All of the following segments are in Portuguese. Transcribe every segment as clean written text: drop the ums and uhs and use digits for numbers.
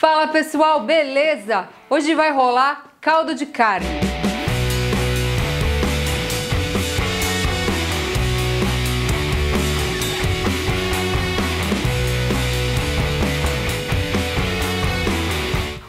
Fala pessoal, beleza? Hoje vai rolar caldo de carne.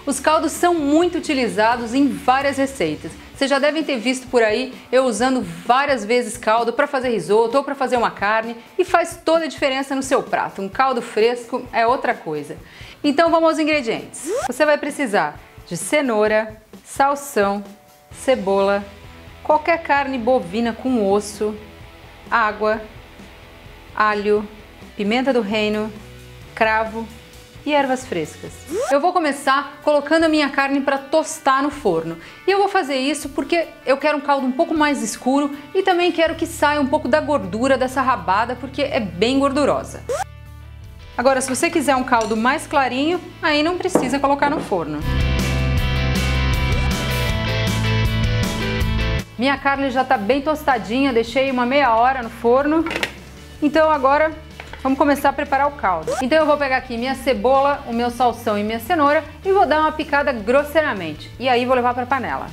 Os caldos são muito utilizados em várias receitas. Vocês já devem ter visto por aí eu usando várias vezes caldo para fazer risoto ou para fazer uma carne, e faz toda a diferença no seu prato. Um caldo fresco é outra coisa. Então vamos aos ingredientes. Você vai precisar de cenoura, salsão, cebola, qualquer carne bovina com osso, água, alho, pimenta do reino, cravo e ervas frescas. Eu vou começar colocando a minha carne para tostar no forno. E eu vou fazer isso porque eu quero um caldo um pouco mais escuro e também quero que saia um pouco da gordura dessa rabada, porque é bem gordurosa. Agora, se você quiser um caldo mais clarinho, aí não precisa colocar no forno. Minha carne já está bem tostadinha, deixei uma meia hora no forno. Então agora vamos começar a preparar o caldo. Então eu vou pegar aqui minha cebola, o meu salsão e minha cenoura e vou dar uma picada grosseiramente. E aí vou levar para a panela.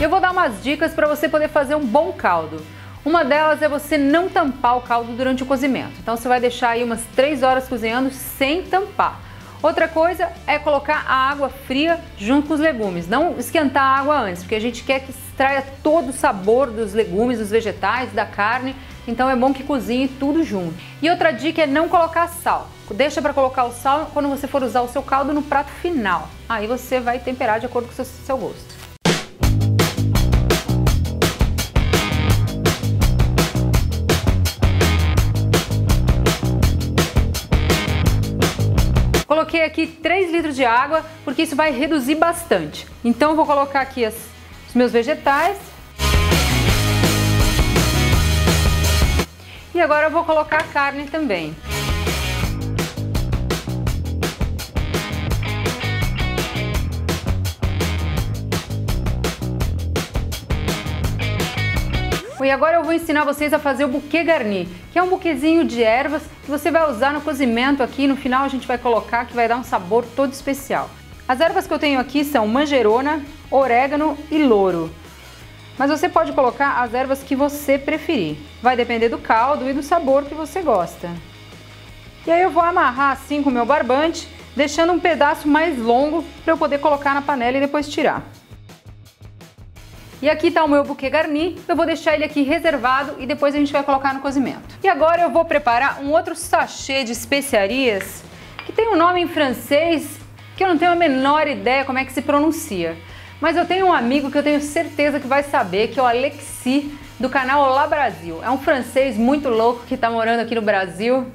Eu vou dar umas dicas para você poder fazer um bom caldo. Uma delas é você não tampar o caldo durante o cozimento. Então você vai deixar aí umas 3 horas cozinhando sem tampar. Outra coisa é colocar a água fria junto com os legumes. Não esquentar a água antes, porque a gente quer que extraia todo o sabor dos legumes, dos vegetais, da carne. Então é bom que cozinhe tudo junto. E outra dica é não colocar sal. Deixa para colocar o sal quando você for usar o seu caldo no prato final. Aí você vai temperar de acordo com o seu gosto. Coloquei aqui 3 litros de água, porque isso vai reduzir bastante. Então vou colocar aqui os meus vegetais. E agora eu vou colocar a carne também. E agora eu vou ensinar vocês a fazer o bouquet garni, que é um buquezinho de ervas que você vai usar no cozimento aqui. No final a gente vai colocar, que vai dar um sabor todo especial. As ervas que eu tenho aqui são manjerona, orégano e louro. Mas você pode colocar as ervas que você preferir. Vai depender do caldo e do sabor que você gosta. E aí eu vou amarrar assim com o meu barbante, deixando um pedaço mais longo para eu poder colocar na panela e depois tirar. E aqui está o meu bouquet garni, eu vou deixar ele aqui reservado e depois a gente vai colocar no cozimento. E agora eu vou preparar um outro sachê de especiarias, que tem um nome em francês que eu não tenho a menor ideia como é que se pronuncia. Mas eu tenho um amigo que eu tenho certeza que vai saber, que é o Alexis, do canal Olá Brasil. É um francês muito louco que está morando aqui no Brasil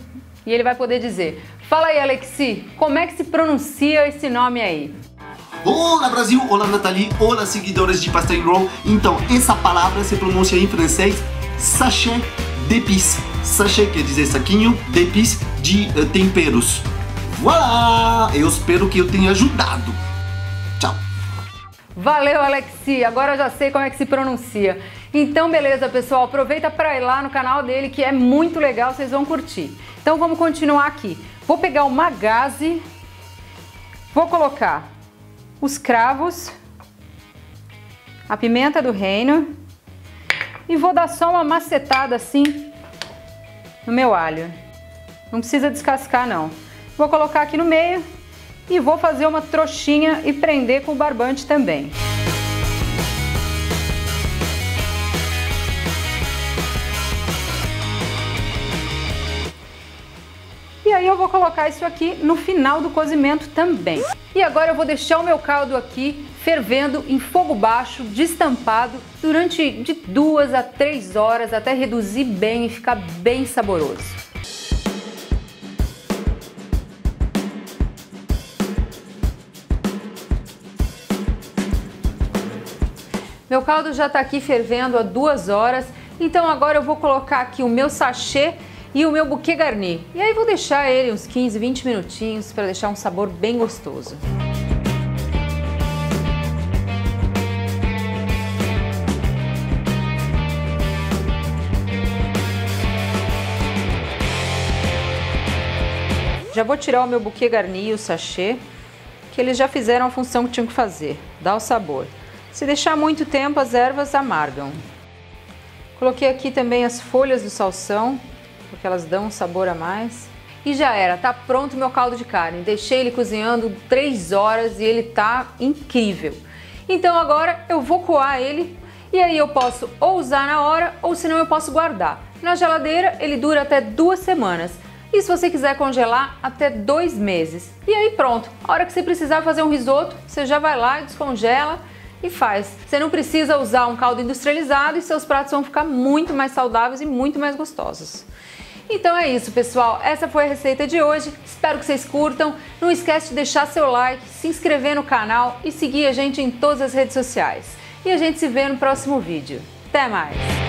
e ele vai poder dizer. Fala aí, Alexis, como é que se pronuncia esse nome aí? Olá Brasil, olá Nathalie, olá seguidores de Pastel Roll. Então, essa palavra se pronuncia em francês sachet d'épices. Sachet quer dizer saquinho, d'épices de temperos. Voilà! Eu espero que eu tenha ajudado. Tchau! Valeu, Alexi, agora eu já sei como é que se pronuncia. Então, beleza, pessoal, aproveita para ir lá no canal dele, que é muito legal, vocês vão curtir. Então, vamos continuar aqui. Vou pegar uma gaze, vou colocar os cravos, a pimenta do reino e vou dar só uma macetada assim no meu alho. Não precisa descascar não. Vou colocar aqui no meio e vou fazer uma trouxinha e prender com o barbante também. E aí eu vou colocar isso aqui no final do cozimento também. E agora eu vou deixar o meu caldo aqui fervendo em fogo baixo, destampado, durante de 2 a 3 horas, até reduzir bem e ficar bem saboroso. Meu caldo já está aqui fervendo há 2 horas, então agora eu vou colocar aqui o meu sachê e o meu bouquet garni. E aí vou deixar ele uns 15, 20 minutinhos para deixar um sabor bem gostoso. Já vou tirar o meu bouquet garni e o sachê, que eles já fizeram a função que tinham que fazer, dar o sabor. Se deixar muito tempo, as ervas amargam. Coloquei aqui também as folhas do salsão, porque elas dão um sabor a mais. E já era, tá pronto o meu caldo de carne. Deixei ele cozinhando 3 horas e ele tá incrível. Então agora eu vou coar ele e aí eu posso ou usar na hora ou senão eu posso guardar. Na geladeira ele dura até 2 semanas. E se você quiser congelar, até 2 meses. E aí pronto, a hora que você precisar fazer um risoto, você já vai lá, descongela e faz. Você não precisa usar um caldo industrializado e seus pratos vão ficar muito mais saudáveis e muito mais gostosos. Então é isso, pessoal. Essa foi a receita de hoje. Espero que vocês curtam. Não esquece de deixar seu like, se inscrever no canal e seguir a gente em todas as redes sociais. E a gente se vê no próximo vídeo. Até mais!